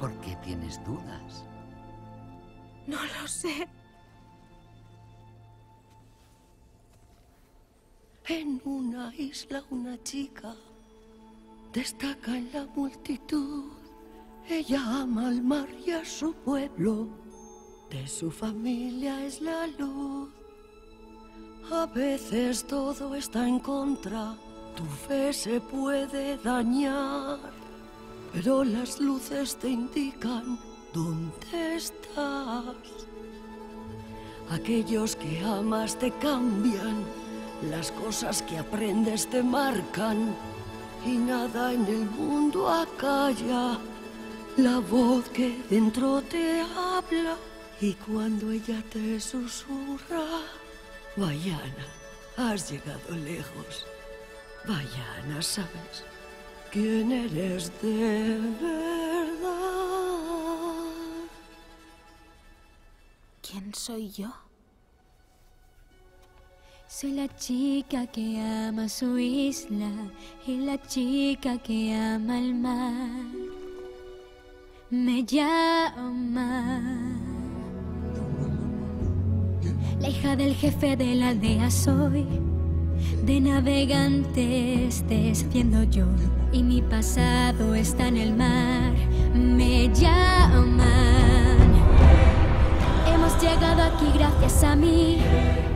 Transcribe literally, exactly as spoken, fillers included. ¿Por qué tienes dudas? No lo sé. En una isla una chica destaca en la multitud. Ella ama al mar y a su pueblo. De su familia es la luz. A veces todo está en contra. Tu fe se puede dañar. Pero las luces te indican dónde estás. Aquellos que amas te cambian. Las cosas que aprendes te marcan. Y nada en el mundo acalla la voz que dentro te habla. Y cuando ella te susurra: Vaiana, has llegado lejos. Vaiana, ¿sabes quién eres de verdad? ¿Quién soy yo? Soy la chica que ama su isla y la chica que ama el mar. Me llama la hija del jefe de la aldea soy. De navegantes desciendo yo y mi pasado está en el mar. Me llaman. Hemos llegado aquí gracias a mí.